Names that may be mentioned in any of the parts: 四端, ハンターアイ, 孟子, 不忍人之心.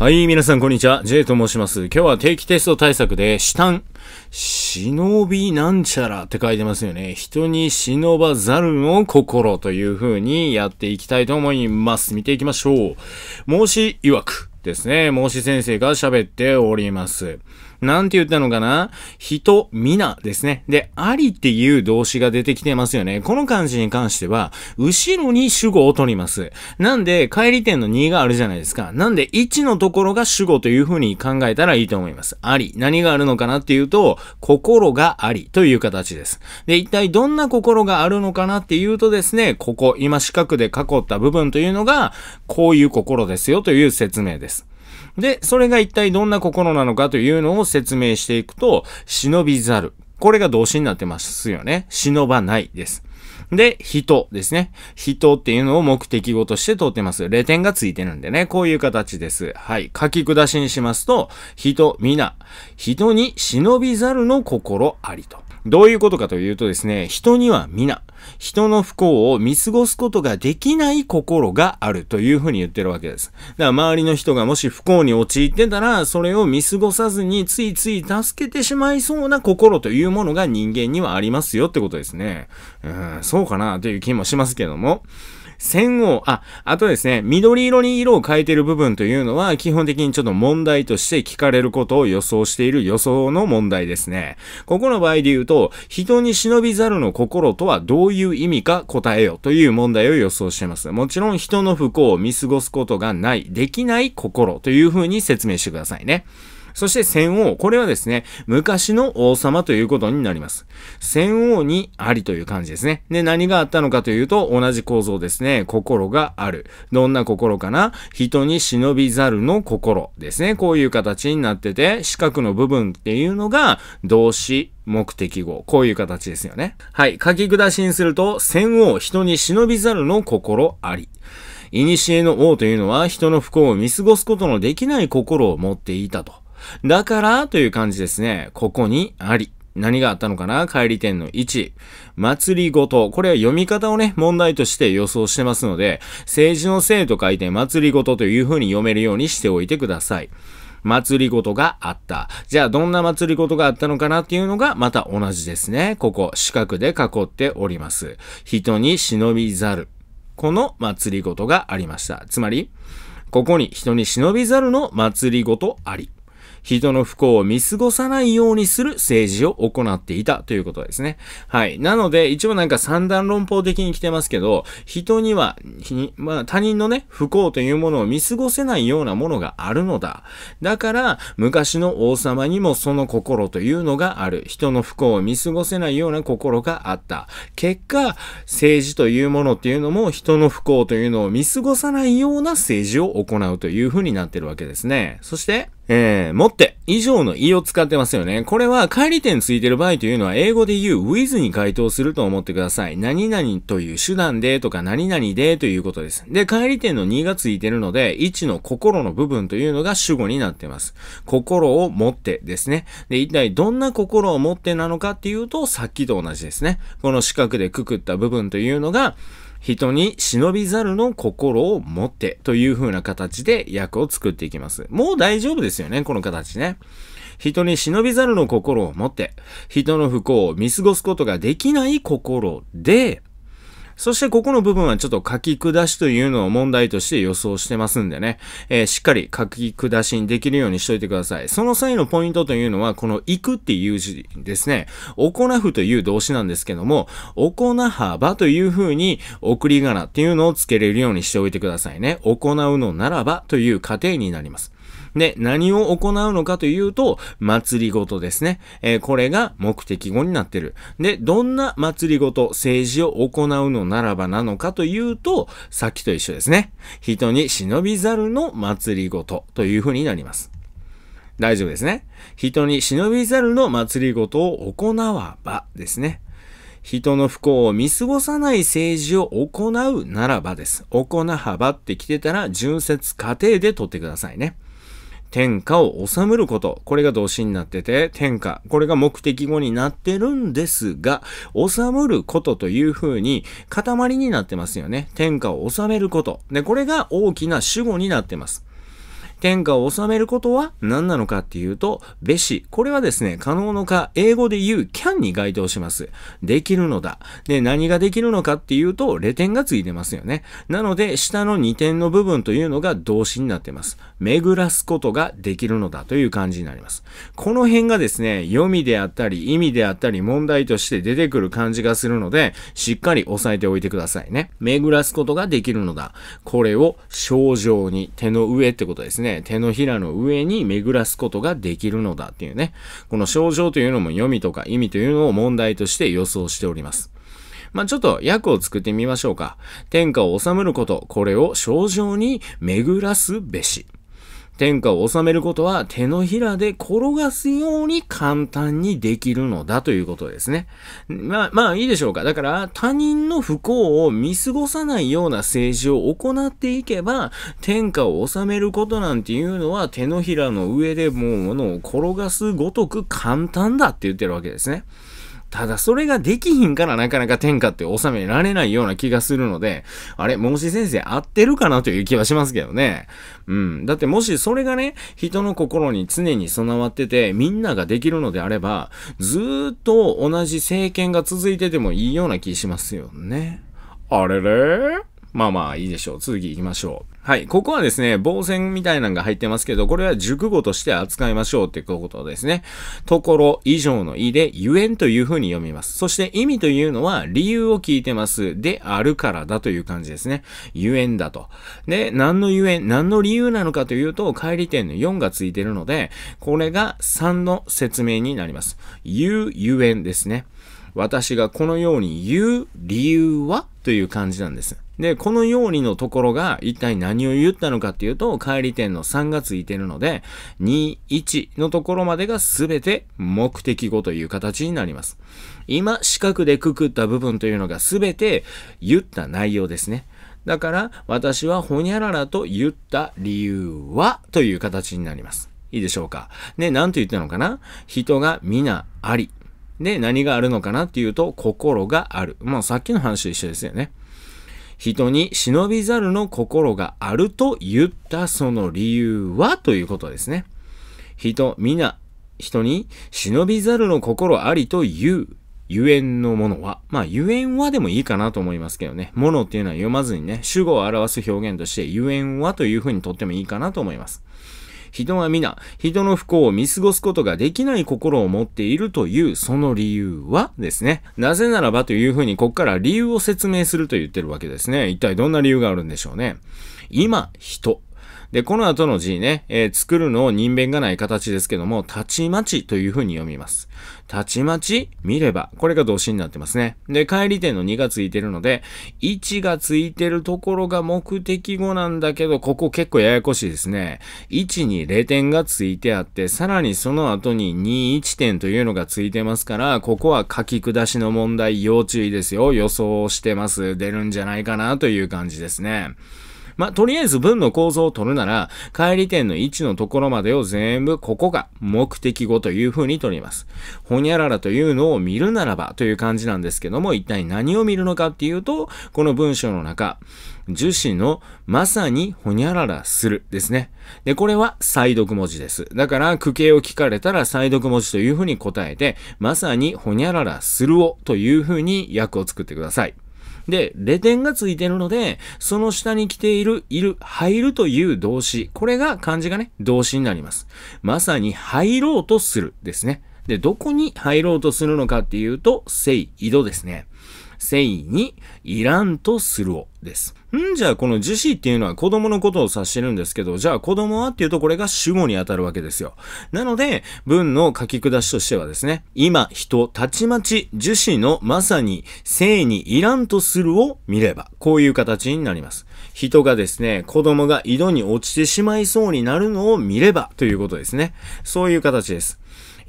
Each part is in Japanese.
はい、皆さんこんにちは。J と申します。今日は定期テスト対策で、忍びなんちゃらって書いてますよね。人に忍ばざるの心という風にやっていきたいと思います。見ていきましょう。孟子曰くですね。孟子先生が喋っております。なんて言ったのかな？人、皆ですね。で、ありっていう動詞が出てきてますよね。この漢字に関しては、後ろに主語を取ります。なんで、帰り点の2があるじゃないですか。なんで、1のところが主語というふうに考えたらいいと思います。あり。何があるのかなっていうと、心がありという形です。で、一体どんな心があるのかなっていうとですね、ここ、今四角で囲った部分というのが、こういう心ですよという説明です。で、それが一体どんな心なのかというのを説明していくと、忍びざる。これが動詞になってますよね。忍ばないです。で、人ですね。人っていうのを目的語として取ってます。0点がついてるんでね。こういう形です。はい。書き下しにしますと、人、皆。人に忍びざるの心ありと。どういうことかというとですね、人には皆、人の不幸を見過ごすことができない心があるというふうに言ってるわけです。だから周りの人がもし不幸に陥ってたら、それを見過ごさずについつい助けてしまいそうな心というものが人間にはありますよってことですね。そうかなという気もしますけども。線を、あとですね、緑色に色を変えている部分というのは、基本的にちょっと問題として聞かれることを予想している予想の問題ですね。ここの場合で言うと、人に忍びざるの心とはどういう意味か答えよという問題を予想しています。もちろん人の不幸を見過ごすことがない、できない心というふうに説明してくださいね。そして戦王。これはですね、昔の王様ということになります。戦王にありという感じですね。で、何があったのかというと、同じ構造ですね。心がある。どんな心かな？人に忍びざるの心ですね。こういう形になってて、四角の部分っていうのが動詞。目的語。こういう形ですよね。はい。書き下しにすると、戦王、人に忍びざるの心あり。古の王というのは、人の不幸を見過ごすことのできない心を持っていたと。だから、という感じですね。ここにあり。何があったのかな？帰り点の1。祭りごと。これは読み方をね、問題として予想してますので、政治のせいと書いて祭りごとという風に読めるようにしておいてください。祭りごとがあった。じゃあ、どんな祭りごとがあったのかなっていうのが、また同じですね。ここ、四角で囲っております。人に忍びざる。この祭りごとがありました。つまり、ここに人に忍びざるの祭りごとあり。人の不幸を見過ごさないようにする政治を行っていたということですね。はい。なので、一応なんか三段論法的に来てますけど、人には、他人のね、不幸というものを見過ごせないようなものがあるのだ。だから、昔の王様にもその心というのがある。人の不幸を見過ごせないような心があった。結果、政治というものっていうのも、人の不幸というのを見過ごさないような政治を行うというふうになってるわけですね。そして、もって、以上の意を使ってますよね。これは、帰り点ついてる場合というのは、英語で言う with に該当すると思ってください。何々という手段でとか、何々でということです。で、帰り点の2がついてるので、1の心の部分というのが主語になってます。心を持ってですね。で、一体どんな心を持ってなのかっていうと、さっきと同じですね。この四角でくくった部分というのが、人に忍びざるの心を持ってという風な形で訳を作っていきます。もう大丈夫ですよね、この形ね。人に忍びざるの心を持って、人の不幸を見過ごすことができない心で、そしてここの部分はちょっと書き下しというのを問題として予想してますんでね、しっかり書き下しにできるようにしといてください。その際のポイントというのは、この行くっていう字ですね、行ふという動詞なんですけども、行はばという風に送り仮名っていうのをつけれるようにしておいてくださいね。行うのならばという過程になります。で、何を行うのかというと、祭りごとですね。これが目的語になってる。で、どんな祭りごと、政治を行うのならばなのかというと、さっきと一緒ですね。人に忍びざるの祭りごとというふうになります。大丈夫ですね。人に忍びざるの祭りごとを行わばですね。人の不幸を見過ごさない政治を行うならばです。行はばって来てたら、順接過程で取ってくださいね。天下を治むること。これが動詞になってて、天下。これが目的語になってるんですが、治むることという風に塊になってますよね。天下を治めること。で、これが大きな主語になってます。天下を治めることは何なのかっていうと、べし。これはですね、可能のか、英語で言う can に該当します。できるのだ。で、何ができるのかっていうと、0点がついてますよね。なので、下の2点の部分というのが動詞になってます。巡らすことができるのだという感じになります。この辺がですね、読みであったり、意味であったり、問題として出てくる感じがするので、しっかり押さえておいてくださいね。巡らすことができるのだ。これを症状に、手の上ってことですね。手のひらの上に巡らすことができるのだっていうね。この症状というのも読みとか意味というのを問題として予想しております。まあ、ちょっと訳を作ってみましょうか。天下を治むること、これを症状に巡らすべし。天下を治めることは手のひらで転がすように簡単にできるのだということですね。まあいいでしょうか。だから他人の不幸を見過ごさないような政治を行っていけば、天下を治めることなんていうのは手のひらの上でもう物を転がすごとく簡単だって言ってるわけですね。ただそれができひんからなかなか天下って収められないような気がするので、あれ、孟子先生合ってるかなという気はしますけどね。うん。だってもしそれがね、人の心に常に備わってて、みんなができるのであれば、ずーっと同じ政権が続いててもいいような気しますよね。あれれ？まあまあいいでしょう。続き行きましょう。はい。ここはですね、傍線みたいなのが入ってますけど、これは熟語として扱いましょうってことですね。ところ以上の意で、ゆえんというふうに読みます。そして意味というのは理由を聞いてます。であるからだという感じですね。ゆえんだと。で、何のゆえん、何の理由なのかというと、帰り点の4がついてるので、これが3の説明になります。ゆえんですね。私がこのように言う理由はという感じなんです。で、このようにのところが一体何を言ったのかっていうと、帰り点の3がついてるので、2、1のところまでが全て目的語という形になります。今、四角でくくった部分というのが全て言った内容ですね。だから、私はほにゃららと言った理由はという形になります。いいでしょうか。で、何と言ったのかな？人が皆あり。で、何があるのかなっていうと、心がある。まあ、さっきの話と一緒ですよね。人に忍びざるの心があると言ったその理由はということですね。人に忍びざるの心ありというゆえんのものは。まあ、ゆえんはでもいいかなと思いますけどね。ものっていうのは読まずにね、主語を表す表現としてゆえんはというふうにとってもいいかなと思います。人は皆、人の不幸を見過ごすことができない心を持っているという、その理由はですね。なぜならばというふうに、ここから理由を説明すると言ってるわけですね。一体どんな理由があるんでしょうね。今、人。で、この後の字ね、作るのを人弁がない形ですけども、たちまちというふうに読みます。たちまち見れば、これが動詞になってますね。で、帰り点の2がついてるので、1がついてるところが目的語なんだけど、ここ結構ややこしいですね。1に0点がついてあって、さらにその後に2、1点というのがついてますから、ここは書き下しの問題要注意ですよ。予想してます。出るんじゃないかなという感じですね。まあ、とりあえず文の構造を取るなら、帰り点の1のところまでを全部ここが目的語という風に取ります。ほにゃららというのを見るならばという感じなんですけども、一体何を見るのかっていうと、この文章の中、樹脂のまさにほにゃららするですね。で、これは再読文字です。だから、句形を聞かれたら再読文字という風に答えて、まさにほにゃららするをという風に訳を作ってください。で、0点がついてるので、その下に来ている、入るという動詞。これが漢字がね、動詞になります。まさに入ろうとするですね。で、どこに入ろうとするのかっていうと、せい、井戸ですね。せいに、いらんとするをです。じゃあこの樹脂っていうのは子供のことを指してるんですけど、じゃあ子供はっていうとこれが主語に当たるわけですよ。なので、文の書き下しとしてはですね、今、人、たちまち、樹脂のまさに、生にいらんとするを見れば、こういう形になります。人がですね、子供が井戸に落ちてしまいそうになるのを見れば、ということですね。そういう形です。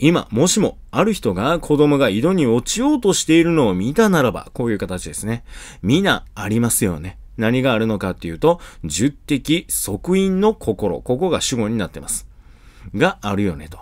今、もしも、ある人が子供が井戸に落ちようとしているのを見たならば、こういう形ですね。皆、ありますよね。何があるのかっていうと、十滴即飲の心。ここが主語になってます。があるよねと。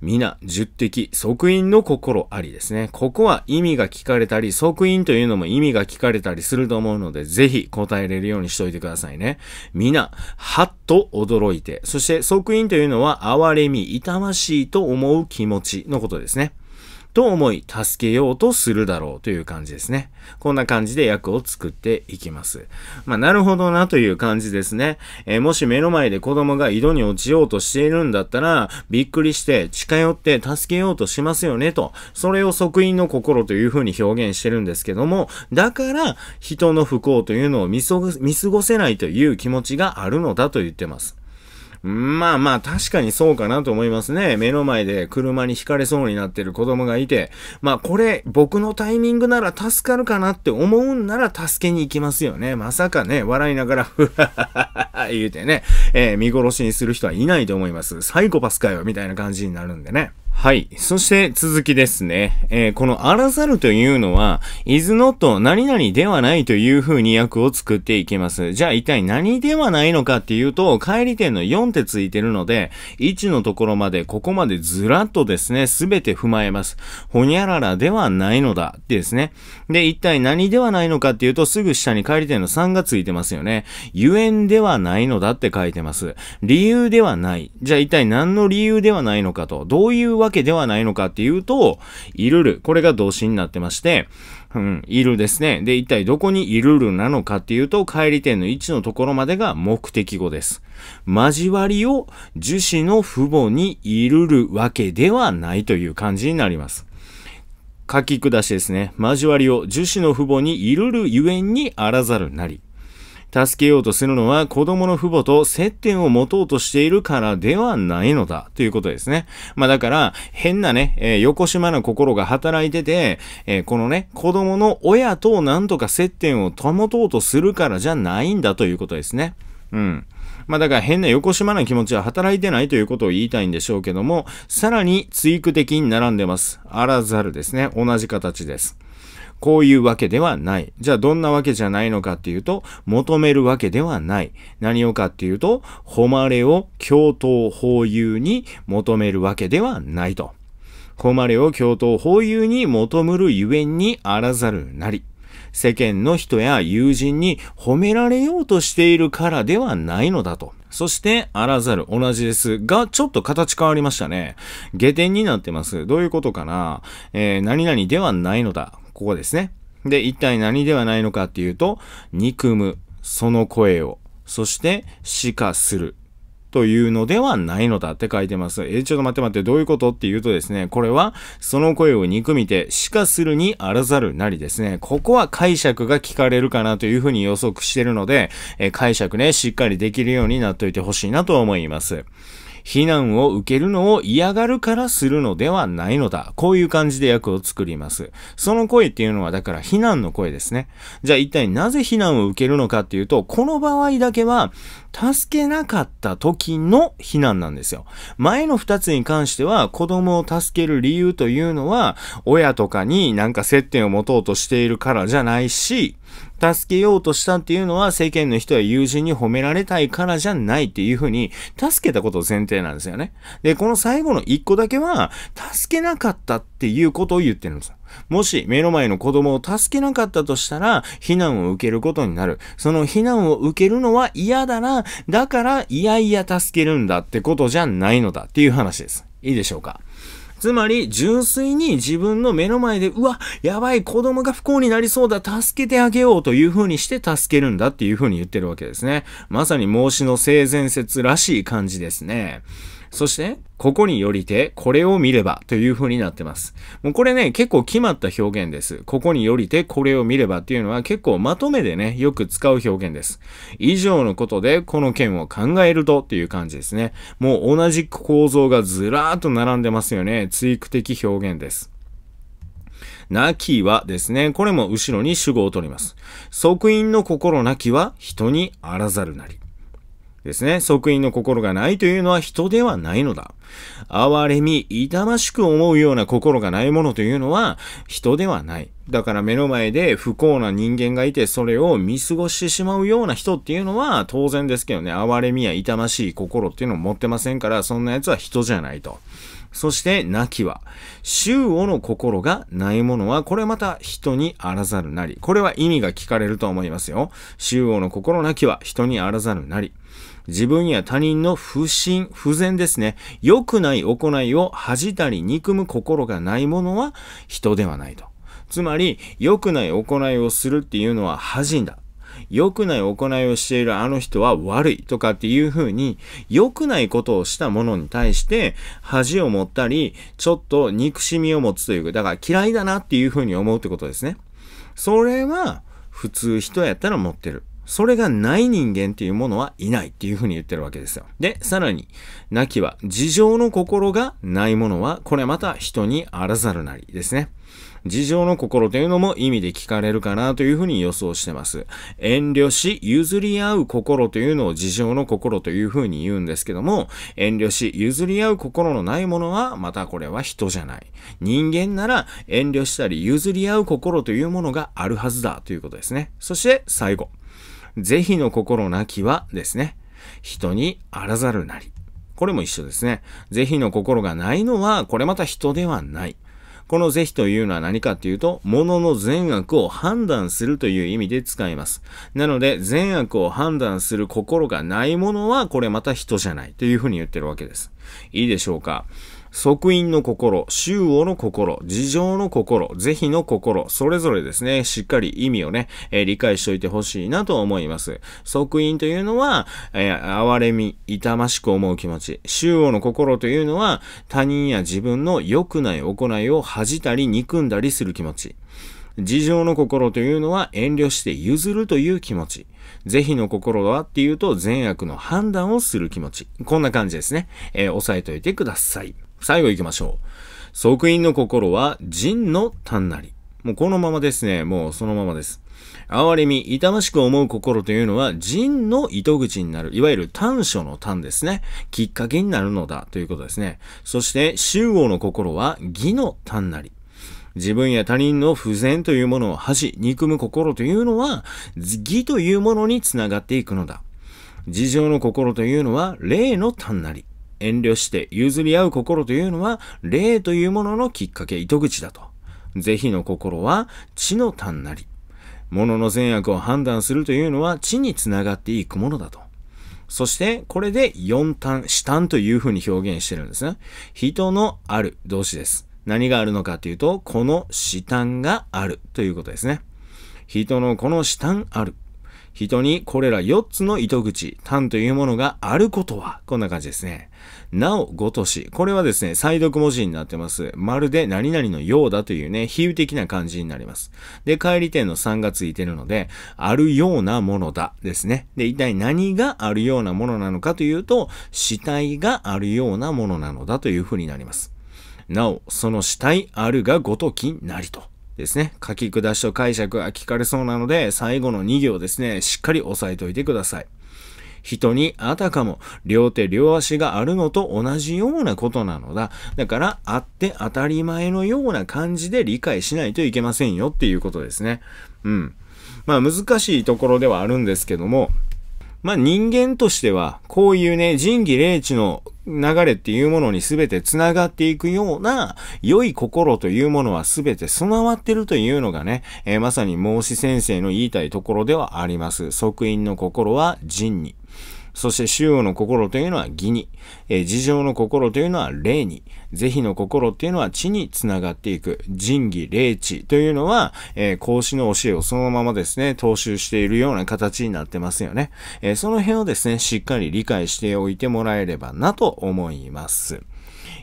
皆、十滴、即飲の心ありですね。ここは意味が聞かれたり、即飲というのも意味が聞かれたりすると思うので、ぜひ答えれるようにしといてくださいね。皆、はっと驚いて、そして即飲というのは、哀れみ、痛ましいと思う気持ちのことですね。と思い、助けようとするだろうという感じですね。こんな感じで訳を作っていきます。まあ、なるほどなという感じですね。もし目の前で子供が井戸に落ちようとしているんだったら、びっくりして近寄って助けようとしますよねと、それを即飲の心というふうに表現してるんですけども、だから人の不幸というのを見過ごせないという気持ちがあるのだと言ってます。まあまあ確かにそうかなと思いますね。目の前で車にひかれそうになってる子供がいて、まあこれ僕のタイミングなら助かるかなって思うんなら助けに行きますよね。まさかね、笑いながらふははは言うてね、見殺しにする人はいないと思います。サイコパスかよみたいな感じになるんでね。はい。そして続きですね。このあらざるというのは、is not 何々ではないという風に訳を作っていきます。じゃあ一体何ではないのかっていうと、帰り点の4ってついてるので、1のところまでここまでずらっとですね、すべて踏まえます。ほにゃららではないのだですね。で、一体何ではないのかっていうと、すぐ下に帰り点の3がついてますよね。ゆえんではないのだって書いてます。理由ではない。じゃあ一体何の理由ではないのかと、どういうわけではないのかっていうと、いるる。これが動詞になってまして、いるですね。で、一体どこにいるるなのかっていうと、帰り点の1のところまでが目的語です。交わりを樹脂の父母にいるるわけではないという感じになります。書き下しですね。交わりを樹脂の父母にいるるゆえんにあらざるなり。助けようとするのは子供の父母と接点を持とうとしているからではないのだということですね。まあだから変なね、横島な心が働いてて、このね、子供の親となんとか接点を保とうとするからじゃないんだということですね。まあだから変な横島な気持ちは働いてないということを言いたいんでしょうけども、さらに対句的に並んでます。あらざるですね。同じ形です。こういうわけではない。じゃあどんなわけじゃないのかっていうと、求めるわけではない。何をかっていうと、誉れを共闘法有に求めるわけではないと。誉れを共闘法有に求むるゆえんにあらざるなり。世間の人や友人に褒められようとしているからではないのだと。そして、あらざる同じですが、ちょっと形変わりましたね。下点になってます。どういうことかな？何々ではないのだ。ここですね。で、一体何ではないのかっていうと、憎む、その声を、そして、死化する、というのではないのだって書いてます。ちょっと待って、どういうことっていうとですね、これは、その声を憎みて、死化するにあらざるなりですね。ここは解釈が聞かれるかなというふうに予測してるので、解釈ね、しっかりできるようになっといてほしいなと思います。非難を受けるのを嫌がるからするのではないのだ。こういう感じで訳を作ります。その声っていうのはだから非難の声ですね。じゃあ一体なぜ非難を受けるのかっていうと、この場合だけは助けなかった時の非難なんですよ。前の2つに関しては子供を助ける理由というのは親とかになんか接点を持とうとしているからじゃないし、助けようとしたっていうのは世間の人や友人に褒められたいからじゃないっていうふうに、助けたことを前提なんですよね。で、この最後の一個だけは、助けなかったっていうことを言ってるんですよ。もし目の前の子供を助けなかったとしたら、非難を受けることになる。その非難を受けるのは嫌だな。だから、いやいや助けるんだってことじゃないのだっていう話です。いいでしょうか？つまり、純粋に自分の目の前で、うわ、やばい、子供が不幸になりそうだ、助けてあげようという風にして助けるんだっていう風に言ってるわけですね。まさに孟子の性善説らしい感じですね。そして、ここによりて、これを見ればという風になってます。もうこれね、結構決まった表現です。ここによりて、これを見ればっていうのは結構まとめでね、よく使う表現です。以上のことで、この件を考えるとっていう感じですね。もう同じ構造がずらーっと並んでますよね。対句的表現です。なきはですね、これも後ろに主語を取ります。即飲の心なきは人にあらざるなり。ですね。即位の心がないというのは人ではないのだ。哀れみ、痛ましく思うような心がないものというのは人ではない。だから目の前で不幸な人間がいてそれを見過ごしてしまうような人っていうのは当然ですけどね、哀れみや痛ましい心っていうのを持ってませんから、そんな奴は人じゃないと。そして、なきは、周をの心がないものは、これまた人にあらざるなり。これは意味が聞かれると思いますよ。周をの心なきは、人にあらざるなり。自分や他人の不信、不善ですね。良くない行いを恥じたり憎む心がないものは、人ではないと。つまり、良くない行いをするっていうのは恥んだ。良くない行いをしているあの人は悪いとかっていう風に、良くないことをしたものに対して恥を持ったり、ちょっと憎しみを持つというか、だから嫌いだなっていう風に思うってことですね。それは普通人やったら持ってる。それがない人間っていうものはいないっていう風に言ってるわけですよ。で、さらに、なきは、事情の心がないものは、これまた人にあらざるなりですね。事情の心というのも意味で聞かれるかなというふうに予想してます。遠慮し、譲り合う心というのを事情の心というふうに言うんですけども、遠慮し、譲り合う心のないものは、またこれは人じゃない。人間なら遠慮したり譲り合う心というものがあるはずだということですね。そして最後。是非の心なきはですね、人にあらざるなり。これも一緒ですね。是非の心がないのは、これまた人ではない。この是非というのは何かっていうと、物の善悪を判断するという意味で使います。なので、善悪を判断する心がないものは、これまた人じゃないというふうに言ってるわけです。いいでしょうか。即位の心、周をの心、事情の心、是非の心、それぞれですね、しっかり意味をね、理解しておいてほしいなと思います。即位というのは、哀れみ、痛ましく思う気持ち。周をの心というのは、他人や自分の良くない行いを恥じたり憎んだりする気持ち。事情の心というのは遠慮して譲るという気持ち。是非の心はっていうと善悪の判断をする気持ち。こんな感じですね。押さえておいてください。最後行きましょう。即位の心は仁の単なり。もうこのままですね。もうそのままです。哀れみ、痛ましく思う心というのは、仁の糸口になる。いわゆる短所の短ですね。きっかけになるのだということですね。そして、周をの心は義の単なり。自分や他人の不善というものを恥じ、憎む心というのは、義というものにつながっていくのだ。事情の心というのは、礼の単なり。遠慮して譲り合う心というのは、礼というもののきっかけ、糸口だと。是非の心は、知の単なり。物の善悪を判断するというのは、知につながっていくものだと。そして、これで四単、四単というふうに表現してるんですね。人のある動詞です。何があるのかというと、この四単があるということですね。人のこの四単ある。人にこれら4つの糸口、単というものがあることは、こんな感じですね。なお、ごとし。これはですね、再読文字になってます。まるで何々のようだというね、比喩的な感じになります。で、帰り点の3がついてるので、あるようなものだですね。で、一体何があるようなものなのかというと、死体があるようなものなのだというふうになります。なお、その死体あるがごときなりと。ですね。書き下しと解釈が聞かれそうなので、最後の2行ですね、しっかり押さえておいてください。人にあたかも、両手両足があるのと同じようなことなのだ。だから、あって当たり前のような感じで理解しないといけませんよっていうことですね。うん。まあ、難しいところではあるんですけども、まあ、人間としては、こういうね、仁義礼智の流れっていうものに全て繋がっていくような良い心というものは全て備わってるというのがね、まさに孟子先生の言いたいところではあります。即位の心は仁に。そして周をの心というのは義に。事情の心というのは礼に。是非の心っていうのは知に繋がっていく。仁義礼智というのは、孔子の教えをそのままですね、踏襲しているような形になってますよね。その辺をですね、しっかり理解しておいてもらえればなと思います。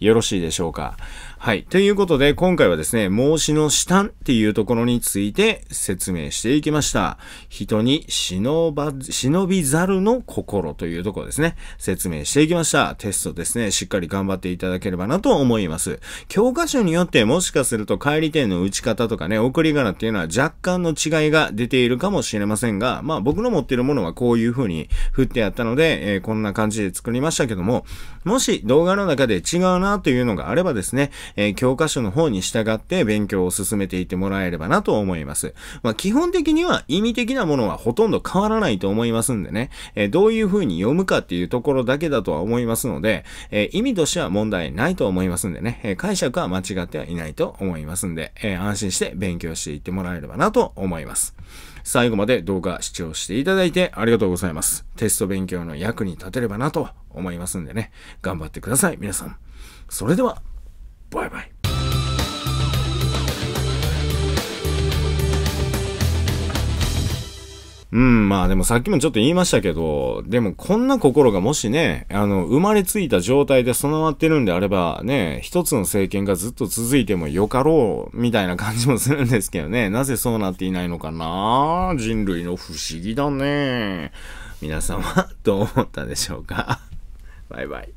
よろしいでしょうか。はい。ということで、今回はですね、孟子の四単っていうところについて説明していきました。人に忍びざるの心というところですね、説明していきました。テテストですね、しっかり頑張っていただければなと思います。教科書によってもしかすると帰り点の打ち方とかね、送り仮名っていうのは若干の違いが出ているかもしれませんが、まあ僕の持っているものはこういう風に振ってあったので、こんな感じで作りましたけども、もし動画の中で違うなというのがあればですね、教科書の方に従って勉強を進めていってもらえればなと思います。まあ基本的には意味的なものはほとんど変わらないと思いますんでね、どういう風に読むかっていうところだけだとは思いますので、意味としては問題ないと思いますんでね、解釈は間違ってはいないと思いますんで、安心して勉強していってもらえればなと思います。最後まで動画視聴していただいてありがとうございます。テスト勉強の役に立てればなと思いますんでね、頑張ってください皆さん。それでは、バイバイ。まあでもさっきもちょっと言いましたけど、でもこんな心がもしね、生まれついた状態で備わってるんであれば、ね、一つの政権がずっと続いてもよかろう、みたいな感じもするんですけどね。なぜそうなっていないのかな？人類の不思議だね。皆さんはどう思ったでしょうか？バイバイ。